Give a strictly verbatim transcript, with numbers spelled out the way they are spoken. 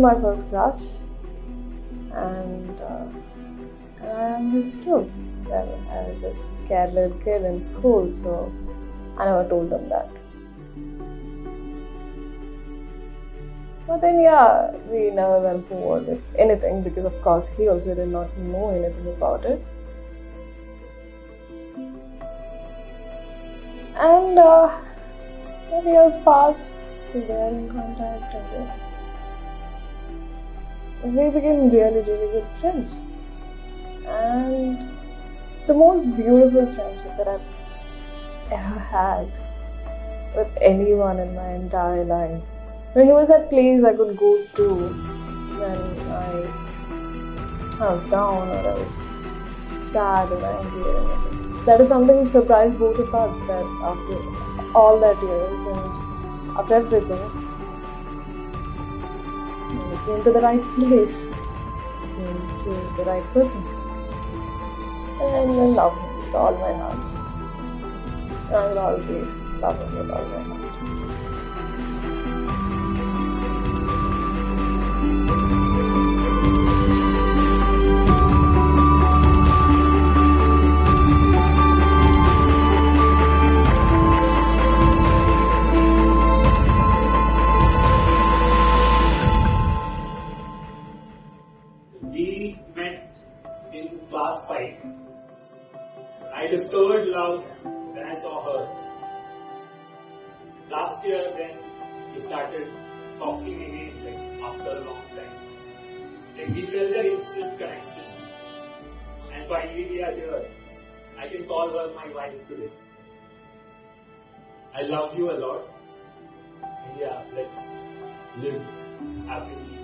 my first crush, and uh, I am his too. Well, I was a scared little kid in school, so I never told him that. But then, yeah, we never went forward with anything because, of course, he also did not know anything about it. And uh, the years passed, we were in contact, and we became really, really good friends. And the most beautiful friendship that I've ever had with anyone in my entire life. He was that place I could go to when I, I was down or I was sad and angry or anything. That is something which surprised both of us, that after all that years and after everything, we came to the right place, we came to the right person. And I love him with all my heart. And I will always love him with all my heart. We met in class five. I discovered love when I saw her. Last year when we started talking again, like after a long time. Like we felt that instant connection. And finally we are here. I can call her my wife today. I love you a lot. Yeah, let's live happily.